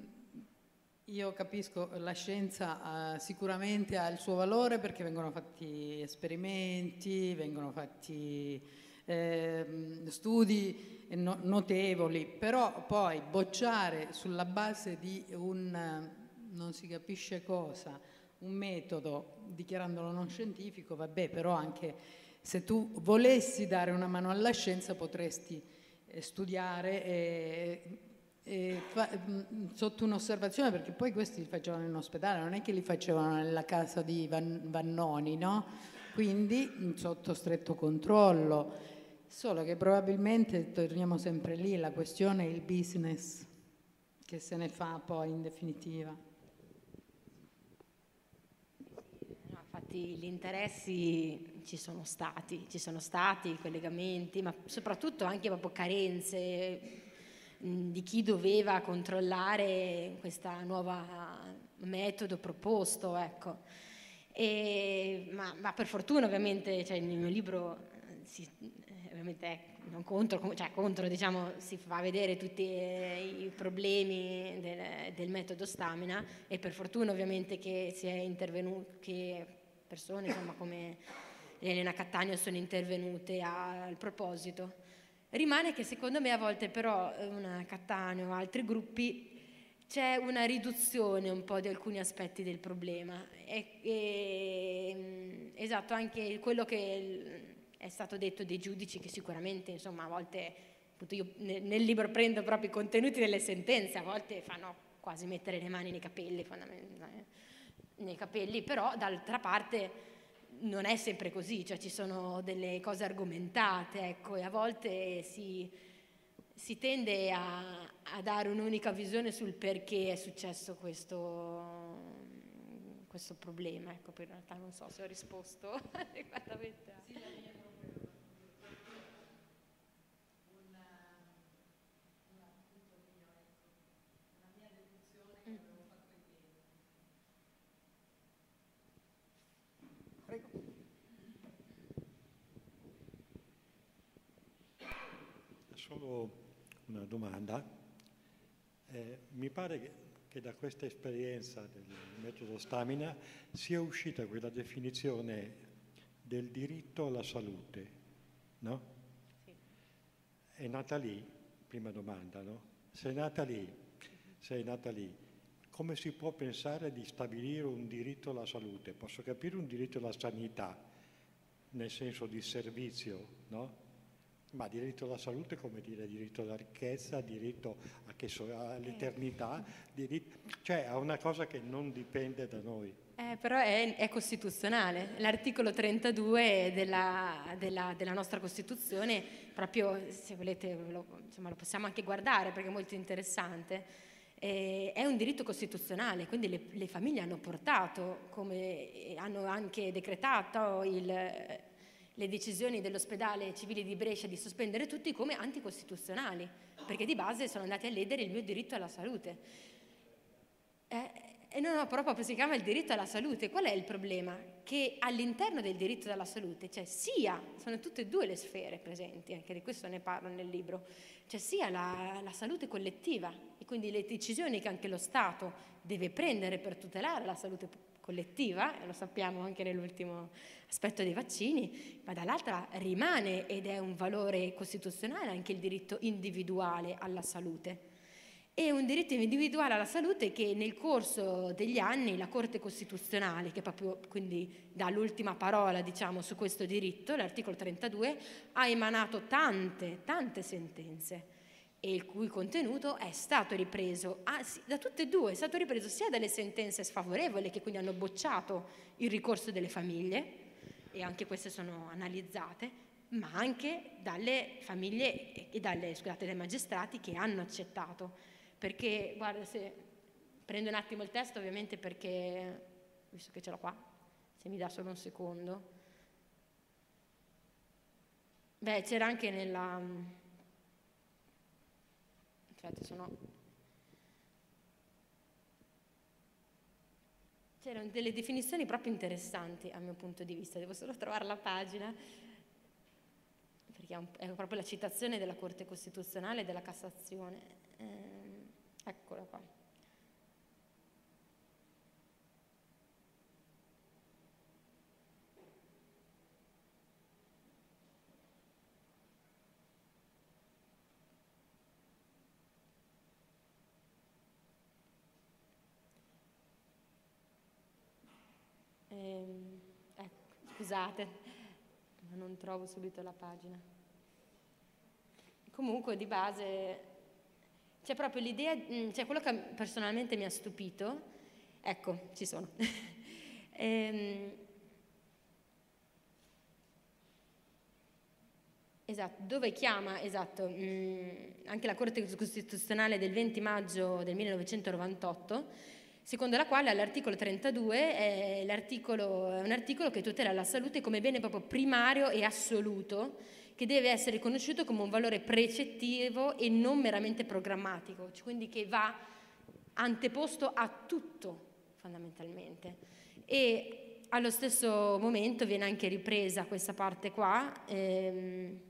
Io capisco, la scienza eh, sicuramente ha il suo valore perché vengono fatti esperimenti, vengono fatti eh, studi no notevoli, però poi bocciare sulla base di un non si capisce cosa, un metodo dichiarandolo non scientifico, vabbè, però anche se tu volessi dare una mano alla scienza potresti eh, studiare e... E fa, mh, sotto un'osservazione, perché poi questi li facevano in ospedale, non è che li facevano nella casa di Van, Vannoni, no? Quindi mh, sotto stretto controllo, solo che probabilmente torniamo sempre lì, la questione è il business che se ne fa poi in definitiva. No, infatti gli interessi ci sono stati, ci sono stati i collegamenti, ma soprattutto anche proprio carenze di chi doveva controllare questo nuovo metodo proposto, ecco. E, ma, ma per fortuna ovviamente, cioè, nel mio libro si, ovviamente è non contro, cioè, contro diciamo, si fa vedere tutti i problemi del, del metodo Stamina, e per fortuna ovviamente che si è intervenuto, che persone insomma, come Elena Cattaneo sono intervenute al proposito. Rimane che secondo me a volte però una Cattaneo o altri gruppi c'è una riduzione un po' di alcuni aspetti del problema. E, e, esatto, anche quello che è stato detto dei giudici, che sicuramente insomma a volte, appunto io nel libro prendo proprio i contenuti delle sentenze, a volte fanno quasi mettere le mani nei capelli, nei capelli però d'altra parte... Non è sempre così, cioè ci sono delle cose argomentate, ecco, e a volte si, si tende a, a dare un'unica visione sul perché è successo questo, questo problema, ecco, in realtà non so se ho risposto adeguatamente. Sì, la mia proprio una, una, appunto mio, una mia deduzione che avevo fatto in piedi. Prego. Solo una domanda. Eh, mi pare che, che da questa esperienza del metodo Stamina sia uscita quella definizione del diritto alla salute, no? Sì. È nata lì, prima domanda, no? Se è nata lì, se è nata lì, come si può pensare di stabilire un diritto alla salute? Posso capire un diritto alla sanità, nel senso di servizio, no? Ma diritto alla salute, come dire, diritto alla ricchezza, diritto a che so, all'eternità, diritto, cioè a una cosa che non dipende da noi. Eh, però è, è costituzionale, l'articolo trentadue della, della, della nostra Costituzione, proprio se volete lo, insomma, lo possiamo anche guardare perché è molto interessante. Eh, è un diritto costituzionale, quindi le, le famiglie hanno portato, come hanno anche decretato il, le decisioni dell'ospedale civile di Brescia di sospendere tutti come anticostituzionali, perché di base sono andati a ledere il mio diritto alla salute. Eh, Eh no, no, però proprio si chiama il diritto alla salute. Qual è il problema? Che all'interno del diritto alla salute c'è cioè sia, sono tutte e due le sfere presenti, anche di questo ne parlo nel libro, c'è cioè sia la, la salute collettiva e quindi le decisioni che anche lo Stato deve prendere per tutelare la salute collettiva, e lo sappiamo anche nell'ultimo aspetto dei vaccini, ma dall'altra rimane ed è un valore costituzionale anche il diritto individuale alla salute. È un diritto individuale alla salute che nel corso degli anni la Corte Costituzionale, che proprio quindi dà l'ultima parola diciamo, su questo diritto, l'articolo trentadue, ha emanato tante, tante sentenze e il cui contenuto è stato ripreso ah, da tutte e due, è stato ripreso sia dalle sentenze sfavorevoli che quindi hanno bocciato il ricorso delle famiglie, e anche queste sono analizzate, ma anche dalle famiglie e dalle, scusate, dai magistrati che hanno accettato. Perché, guarda, se prendo un attimo il testo, ovviamente, perché, visto che ce l'ho qua, se mi dà solo un secondo. Beh, c'era anche nella... Aspetta, sono... C'erano delle definizioni proprio interessanti, a mio punto di vista. Devo solo trovare la pagina, perché è proprio la citazione della Corte Costituzionale e della Cassazione. Eh... Eccola qua. Ehm, ecco, scusate, ma non trovo subito la pagina. Comunque di base... C'è proprio l'idea, cioè quello che personalmente mi ha stupito, ecco, ci sono. ehm, esatto, dove chiama, esatto, mh, anche la Corte Costituzionale del venti maggio del millenovecentonovantotto, secondo la quale l'articolo trentadue è, l'articolo, è un articolo che tutela la salute come bene proprio primario e assoluto, che deve essere riconosciuto come un valore precettivo e non meramente programmatico, cioè quindi che va anteposto a tutto fondamentalmente. E allo stesso momento viene anche ripresa questa parte qua. Ehm,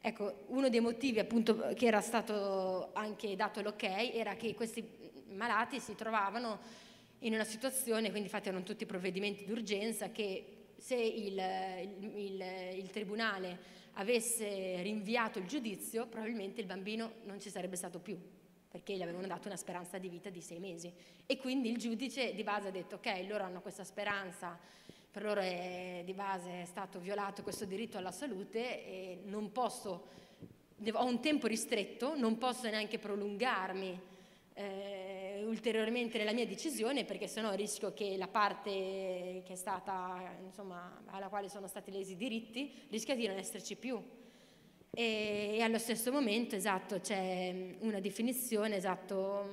ecco, uno dei motivi appunto che era stato anche dato l'ok era che questi malati si trovavano in una situazione, quindi infatti erano tutti provvedimenti d'urgenza che se il, il, il, il tribunale avesse rinviato il giudizio probabilmente il bambino non ci sarebbe stato più, perché gli avevano dato una speranza di vita di sei mesi e quindi il giudice di base ha detto ok, loro hanno questa speranza, per loro è, di base è stato violato questo diritto alla salute e non posso, ho un tempo ristretto, non posso neanche prolungarmi Eh, ulteriormente nella mia decisione, perché sennò rischio che la parte che è stata, insomma, alla quale sono stati lesi i diritti rischia di non esserci più. E, e allo stesso momento, esatto, c'è una definizione, esatto,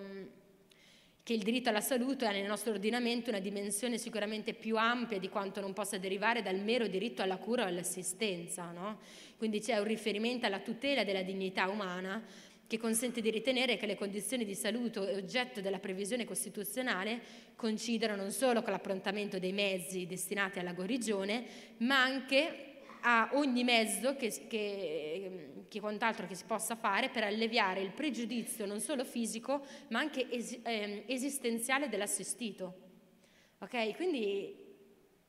che il diritto alla salute ha nel nostro ordinamento una dimensione sicuramente più ampia di quanto non possa derivare dal mero diritto alla cura o all'assistenza, no? Quindi c'è un riferimento alla tutela della dignità umana, che consente di ritenere che le condizioni di salute oggetto della previsione costituzionale coincidano non solo con l'approntamento dei mezzi destinati alla guarigione, ma anche a ogni mezzo che, che, che quant'altro che si possa fare per alleviare il pregiudizio non solo fisico ma anche es, eh, esistenziale dell'assistito. Ok? Quindi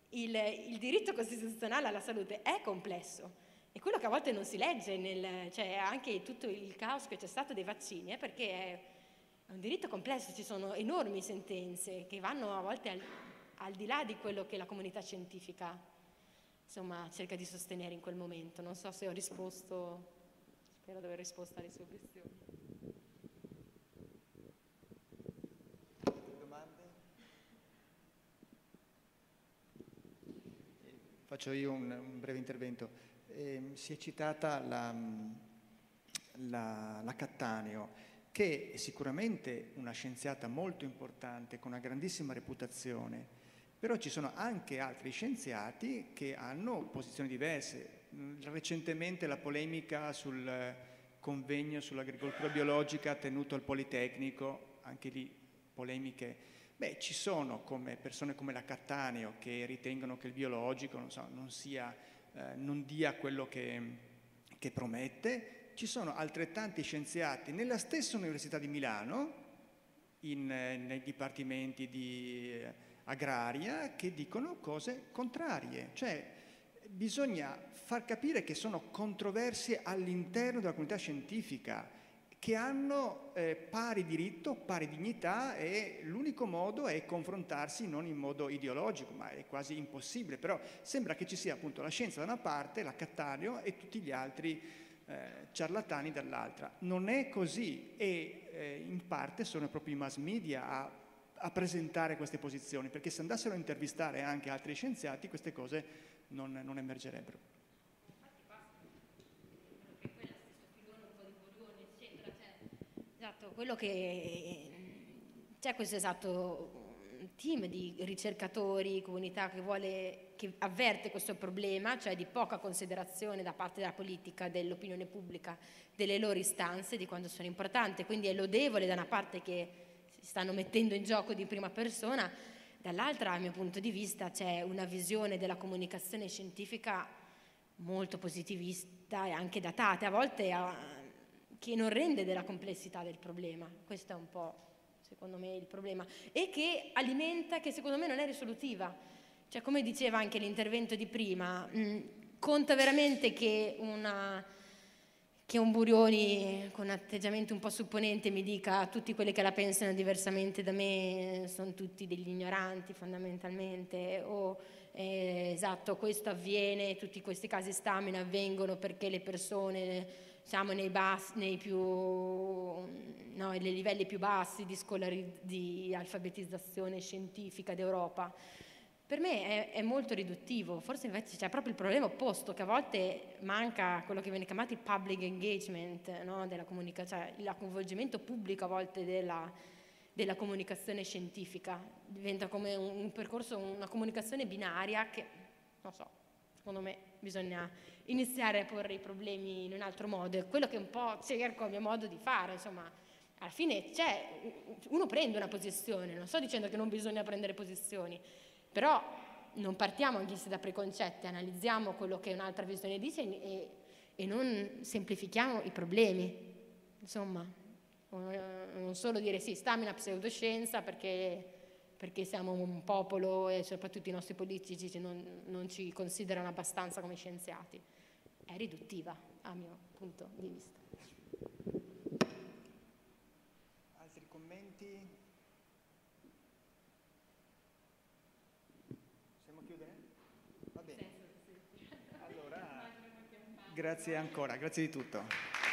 il, il diritto costituzionale alla salute è complesso, e quello che a volte non si legge, nel, cioè anche tutto il caos che c'è stato dei vaccini, eh, perché è un diritto complesso, ci sono enormi sentenze che vanno a volte al, al di là di quello che la comunità scientifica insomma cerca di sostenere in quel momento. Non so se ho risposto, spero di aver risposto alle sue questioni. Domande? Faccio io un, un breve intervento. Eh, si è citata la, la, la Cattaneo, che è sicuramente una scienziata molto importante, con una grandissima reputazione. Però ci sono anche altri scienziati che hanno posizioni diverse. Recentemente la polemica sul convegno sull'agricoltura biologica tenuto al Politecnico, anche lì polemiche. Beh, ci sono come persone come la Cattaneo che ritengono che il biologico non, so, non, sia, eh, non dia quello che, che promette. Ci sono altrettanti scienziati nella stessa Università di Milano, in, eh, nei dipartimenti di... Eh, agraria, che dicono cose contrarie, cioè bisogna far capire che sono controversie all'interno della comunità scientifica, che hanno eh, pari diritto, pari dignità, e l'unico modo è confrontarsi non in modo ideologico, ma è quasi impossibile. Però sembra che ci sia appunto la scienza da una parte, la Cattaneo, e tutti gli altri eh, ciarlatani dall'altra. Non è così, e eh, in parte sono proprio i mass media a a presentare queste posizioni, perché se andassero a intervistare anche altri scienziati queste cose non, non emergerebbero. Esatto, quello che c'è, questo esatto team di ricercatori, comunità che vuole, che avverte questo problema, cioè di poca considerazione da parte della politica, dell'opinione pubblica, delle loro istanze, di quanto sono importanti. Quindi è lodevole da una parte che stanno mettendo in gioco di prima persona, dall'altra, dal mio punto di vista, c'è una visione della comunicazione scientifica molto positivista e anche datata, a volte a, che non rende della complessità del problema. Questo è un po', secondo me, il problema. E che alimenta, che secondo me non è risolutiva. Cioè, come diceva anche l'intervento di prima, mh, conta veramente che una... che un Burioni con atteggiamento un po' supponente mi dica a tutti quelli che la pensano diversamente da me sono tutti degli ignoranti fondamentalmente, o eh, esatto, questo avviene, tutti questi casi Stamina avvengono perché le persone, diciamo, nei, bassi, nei più, no, nei livelli più bassi di, scolari, di alfabetizzazione scientifica d'Europa. Per me è, è molto riduttivo, forse invece c'è proprio il problema opposto, che a volte manca quello che viene chiamato il public engagement, no? Della comunicazione, cioè il coinvolgimento pubblico a volte della, della comunicazione scientifica. Diventa come un, un percorso, una comunicazione binaria che, non so, secondo me bisogna iniziare a porre i problemi in un altro modo. È quello che un po' cerco, il mio modo di fare, insomma. Alla fine c'è, uno prende una posizione, non sto dicendo che non bisogna prendere posizioni, però non partiamo anche se da preconcetti, analizziamo quello che un'altra visione dice e, e non semplifichiamo i problemi. Insomma, non solo dire sì, Stamina pseudoscienza perché, perché siamo un popolo e soprattutto i nostri politici non, non ci considerano abbastanza come scienziati. È riduttiva, a mio punto di vista. Altri commenti? Grazie ancora, grazie di tutto.